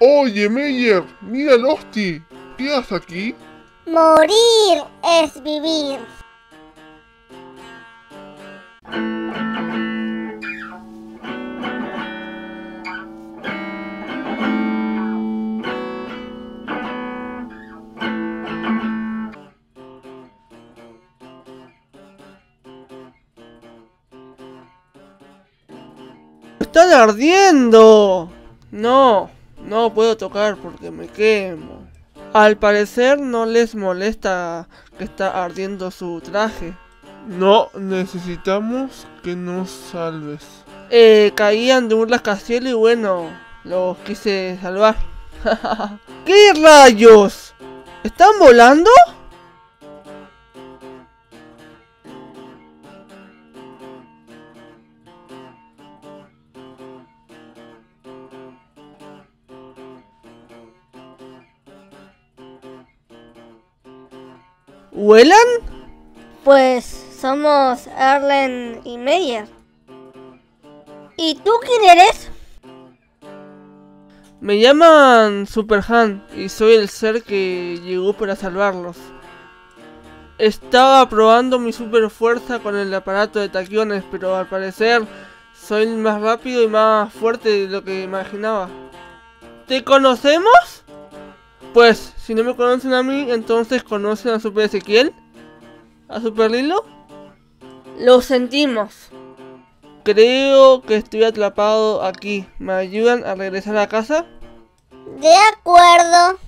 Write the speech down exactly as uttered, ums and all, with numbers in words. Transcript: Oye, Meyer, mira al Osti. ¿Qué haces aquí? Morir es vivir. ¡Están ardiendo! No, no puedo tocar porque me quemo. Al parecer no les molesta que está ardiendo su traje. No, necesitamos que nos salves. Eh, caían de un rascacielos y bueno, los quise salvar. ¿Qué rayos? ¿Están volando? ¿Vuelan? Pues somos Erlen y Meyer. ¿Y tú quién eres? Me llaman Superhand y soy el ser que llegó para salvarlos. Estaba probando mi super fuerza con el aparato de taquiones, pero al parecer soy más rápido y más fuerte de lo que imaginaba. ¿Te conocemos? Pues, si no me conocen a mí, entonces conocen a Super Ezequiel, a Super Lilo. Lo sentimos. Creo que estoy atrapado aquí. ¿Me ayudan a regresar a casa? De acuerdo.